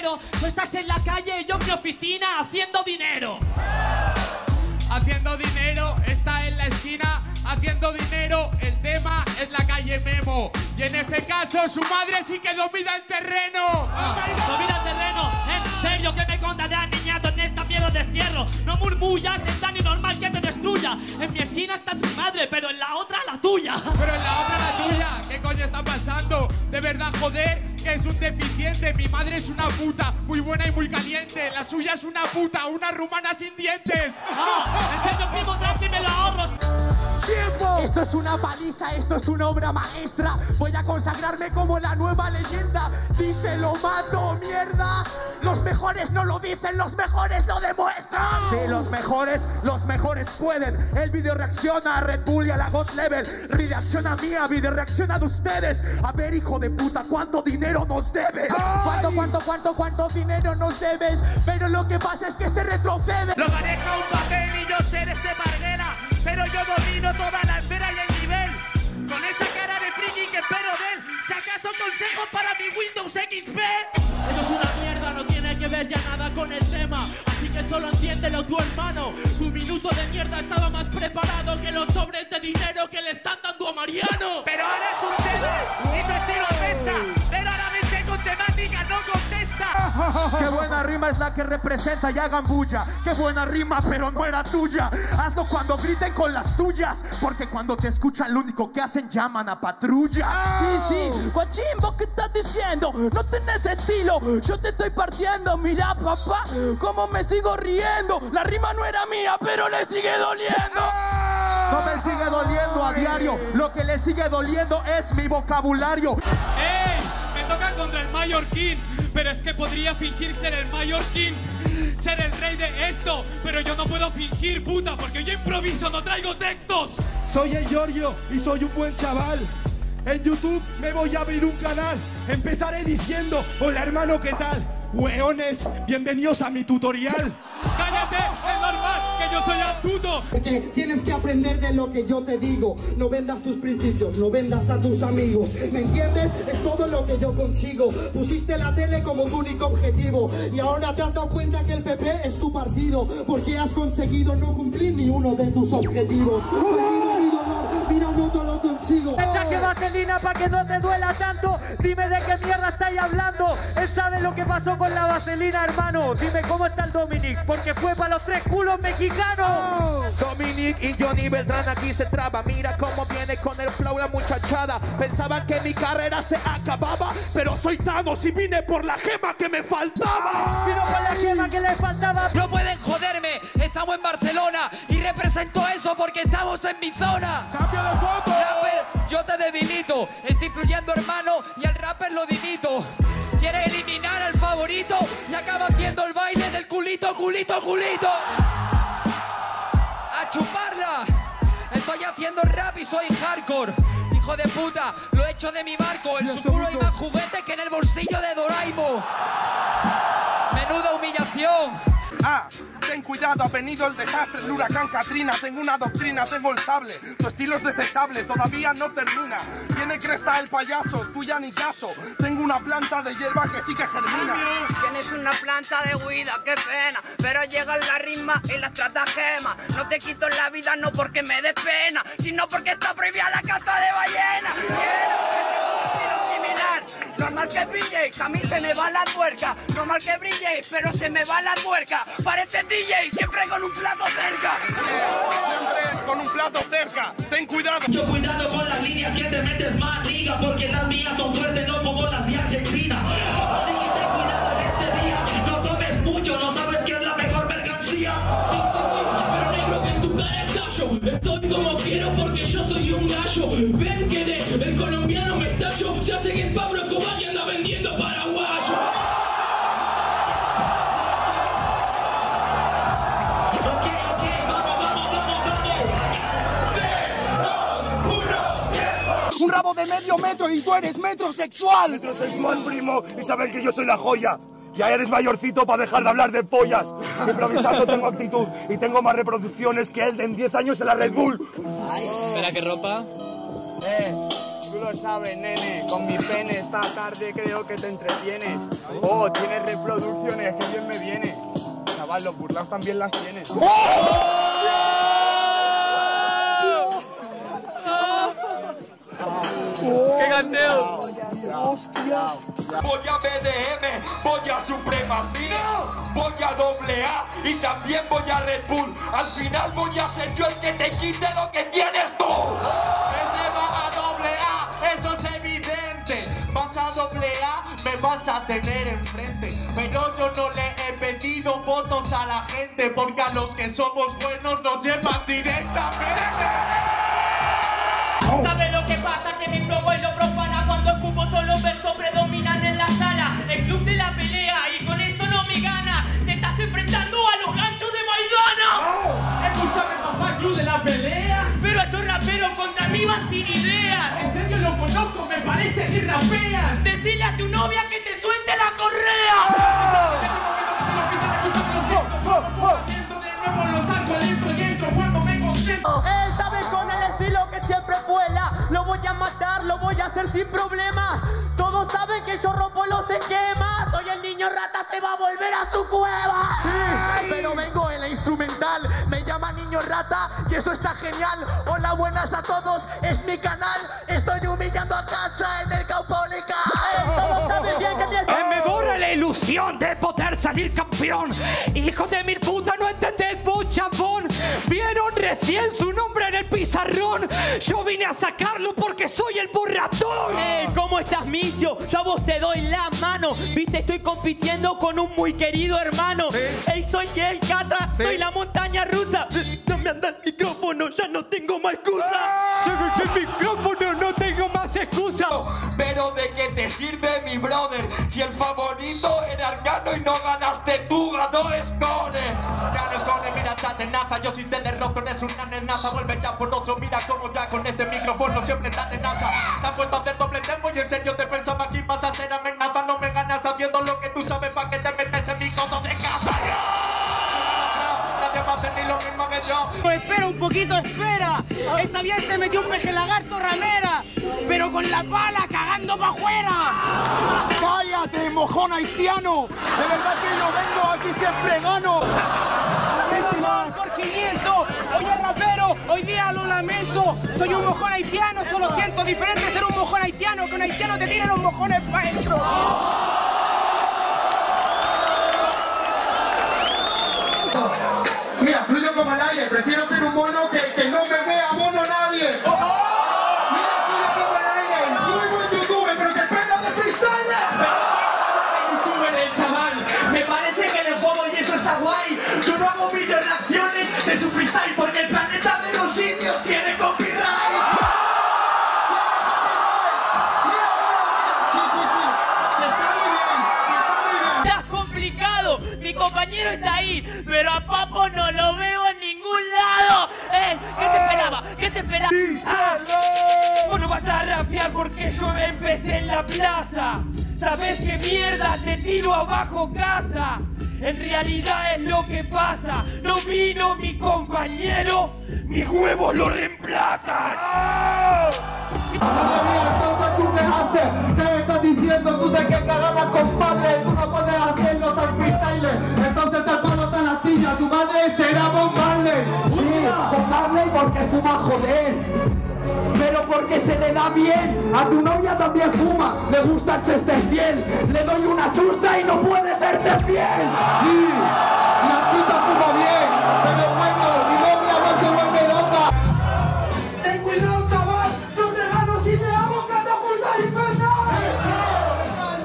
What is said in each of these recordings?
dinero. Tú estás en la calle y yo en mi oficina haciendo dinero. Haciendo dinero, está en la esquina haciendo dinero. El tema es la calle Memo. Y en este caso, su madre sí que domina el terreno. Domina el terreno. En serio, ¿qué me contarán, niñato, en esta mierda de destierro? No murmullas, es tan normal que te destruya. En mi esquina está tu madre, pero en la otra la tuya. Pero en la otra la tuya. ¿Qué coño está pasando? De verdad, joder, que es un deficiente. Mi madre es una puta, muy buena y muy caliente. La suya es una puta, una rumana sin dientes. Ah, ese es el primo traje y me lo ahorro. ¡Tiempo! Esto es una paliza, esto es una obra maestra. Voy a consagrarme como la nueva leyenda. Dice lo mato, mierda. Los mejores no lo dicen, los mejores lo demuestran. Sí, los mejores pueden. El video reacciona a Red Bull y a la God Level. Reacciona mía, video reacciona de ustedes. A ver, hijo de puta, ¿cuánto dinero nos debes? ¡Ay! ¿Cuánto dinero nos debes? Pero lo que pasa es que este retrocede. Lo maneja un papel y yo seré este Marguera. Pero yo domino toda la esfera y el nivel. Con esa cara de friki que espero de él. ¿Si acaso consejos para mi Windows XP? Eso es una mierda, no tiene que ver ya nada con el tema. Así que solo entiéndelo tu hermano. Tu minuto de mierda estaba más preparado que los sobres de dinero que le están dando a Mariano. Pero ahora es un tema, eso estilo apesta. Pero ahora me sé con temática, no contesta. Qué buena rima es la que representa y hagan bulla. Qué buena rima, pero no era tuya. Hazlo cuando griten con las tuyas, porque cuando te escuchan lo único que hacen llaman a patrullas. Sí, guachimbo, ¿qué estás diciendo? No tenés estilo, yo te estoy partiendo. Mira, papá, cómo me sigo riendo. La rima no era mía, pero le sigue doliendo. No me sigue doliendo a diario. Lo que le sigue doliendo es mi vocabulario. ¡Ey! Me toca contra el mallorquín. Pero es que podría fingir ser el mallorquín, ser el rey de esto. Pero yo no puedo fingir, puta, porque yo improviso, no traigo textos. Soy el Giorgio y soy un buen chaval. En YouTube me voy a abrir un canal. Empezaré diciendo, hola hermano, ¿qué tal? Hueones, bienvenidos a mi tutorial. ¡Cállate! ¡Es normal que yo soy astuto! Porque tienes que aprender de lo que yo te digo. No vendas tus principios, no vendas a tus amigos. ¿Me entiendes? Es todo lo que yo consigo. Pusiste la tele como tu único objetivo. Y ahora te has dado cuenta que el PP es tu partido. Porque has conseguido no cumplir ni uno de tus objetivos. Mira, no te lo consigo. Échate vaselina para que no te duela tanto. Dime de qué mierda estáis hablando. Él sabe lo que pasó con la vaselina, hermano. Dime cómo está el Dominic, porque fue para los tres culos mexicanos. Oh. Dominic y Johnny Beltrán aquí se traba. Mira cómo viene con el flow la muchachada. Pensaban que mi carrera se acababa, pero soy Thanos y vine por la gema que me faltaba. Vino por la gema que le faltaba. No pueden joderme. Estamos en Barcelona y represento eso porque estamos en mi zona. ¡Cambio de foto! Rapper, yo te debilito. Estoy fluyendo, hermano, y al rapper lo dimito. Quiere eliminar al favorito y acaba haciendo el baile del culito, culito, culito. ¡A chuparla! Estoy haciendo rap y soy hardcore. Hijo de puta, lo he hecho de mi barco. En su culo hay más juguetes que en el bolsillo de Doraimo. Menuda humillación. Ah, ten cuidado, ha venido el desastre, el huracán Katrina. Tengo una doctrina, tengo el sable. Tu estilo es desechable, todavía no termina. Tiene cresta el payaso, tú ya ni caso. Tengo una planta de hierba que sí que germina. Tienes una planta de huida, qué pena. Pero llegan la rima y la estratagema. No te quito la vida, no porque me dé pena, sino porque está prohibida la caza de ballena. Normal que brilléis, a mí se me va la tuerca. Normal que brilléis, pero se me va la tuerca. Parece DJ, siempre con un plato cerca. Siempre con un plato cerca, ten cuidado. Mucho cuidado con las líneas que te metes más, liga, porque las mías son fuertes, no como las de Argentina. Así que ten cuidado en este día, no tomes mucho, no sabes qué es la mejor mercancía. Sí, pero negro que en tu cara es gallo. Estoy como quiero porque yo soy un gallo. Ven que el colombiano me estallo, se hace que el Pablo de medio metro y tú eres metrosexual. Metrosexual, primo, y saben que yo soy la joya. Ya eres mayorcito para dejar de hablar de pollas. Improvisando tengo actitud y tengo más reproducciones que él en 10 años en la Red Bull. Ay. Espera, ¿qué ropa? tú lo sabes, nene. Con mi pene esta tarde creo que te entretienes. Oh, tienes reproducciones, que bien me viene. Chaval, los burlaos también las tienes. ¡Qué canteo! ¡Hostia! Voy a BDM, voy a Supremacía, voy a Doble A y también voy a Red Bull. Al final voy a ser yo el que te quite lo que tienes tú. Eleva a Doble A, eso es evidente. Vas a Doble A, me vas a tener enfrente. Pero yo no le he pedido votos a la gente, porque a los que somos buenos nos llevan directamente. ¿Sabes lo que pasa? Que mi flow lo profana cuando escupo todos los versos predominan en la sala. El club de la pelea y con eso no me gana. Te estás enfrentando a los ganchos de Maidana. Escúchame, papá, club de la pelea. Pero estos raperos contra mí van sin ideas. En serio lo conozco, me parece que rapean. Decile a tu novia que te suelte la correa. Él sabe con el estilo que siempre vuela. Lo voy a matar, lo voy a hacer sin problema. Todos saben que yo rompo los esquemas. Hoy el niño rata se va a volver a su cueva. Sí, ay, pero vengo en la instrumental. Me llama niño rata y eso está genial. Hola, buenas a todos, es mi canal. Estoy humillando a Catra en el Caupónica. Todos saben bien que me borra la ilusión de poder salir campeón. Hijo de mil putas, no entendés vos, chabón. Vieron recién su nombre en el pizarrón. Yo vine a sacarlo porque soy el borratón. ¿Cómo estás, Micio? Yo a vos te doy la mano. Viste, estoy compitiendo con un muy querido hermano. Soy el Catra, soy la montaña rusa. No me anda el micrófono, ya no tengo más excusa. Soy el micrófono, no tengo más excusa. Pero ¿de qué te sirve, mi brother? Si el favorito era Arcano y no ganaste tú, ganó Escone. Ganó Escone, mira esta tenaza. Yo sin tener rock, es una nenaza. Vuelve ya por oso, mira cómo ya con este micrófono siempre está tenaza. Te han puesto a hacer doble tempo y en serio te pensaba que ibas a hacer amenaza. No me ganas haciendo lo que tú sabes, pa' que te metes en mi codo de casa. Nadie va a hacer ni lo mismo que yo. Espera un poquito, espera. Esta bien se metió un peje lagarto ramera, pero con la pala cagando pa' afuera. ¡Cállate, mojón haitiano! De verdad que yo vengo aquí siempre gano. Por 500. Oye, rapero, hoy día lo lamento. Soy un mojón haitiano, solo siento diferente ser un mojón haitiano, que un haitiano te tira los mojones pa' esto. Mira, fluyo como nadie, prefiero ser un mono que no me vea mono nadie. Mira, fluyo como nadie, muy buen youtuber, pero te pegas de freestyle. Youtuber el chaval, me parece que le jodo y eso está guay. Yo no hago video reacciones de su freestyle porque el planeta de los simios tiene copyright. Mi compañero está ahí, pero a Papo no lo veo en ningún lado. ¿Qué te esperaba? ¿Qué te esperaba? Vos no vas a rapear porque yo empecé en la plaza. ¿Sabes qué mierda? Te tiro abajo casa. En realidad es lo que pasa. No vino mi compañero, mis huevos lo reemplazan. ¿Qué estás diciendo? Tú de que cagabas, compadre. Tú no puedes hacerlo tan freestyle. Entonces te paro tan lastilla. Tu madre será Bob Marley. Sí, Bob Marley porque fuma, joder. Pero porque se le da bien. A tu novia también fuma. Le gusta el chiste fiel. Le doy una chusta y no puede serte fiel. Sí, la chuta fuma bien. Pero bueno, mi novia no se vuelve loca. Ten cuidado, chaval. No te ganas y te hago catapulta infernal.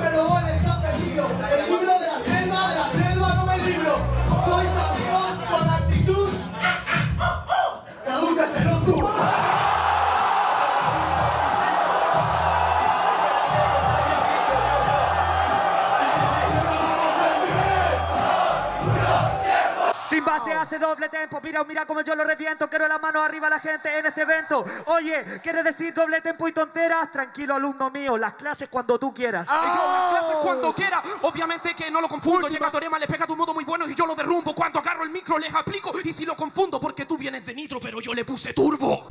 Pero bueno, está perdido. El libro de la selva no me libro. Sois amigos con actitud. Tradúceselo tú. Se hace doble tempo, mira como yo lo reviento. Quiero la mano arriba a la gente en este evento. Oye, ¿quieres decir doble tempo y tonteras? Tranquilo, alumno mío, las clases cuando tú quieras. Yo, las clases cuando quiera. Obviamente que no lo confundo. Llega Teorema, le pega tu modo muy bueno y yo lo derrumbo. Cuando agarro el micro les aplico. Y si lo confundo, porque tú vienes de nitro, pero yo le puse turbo.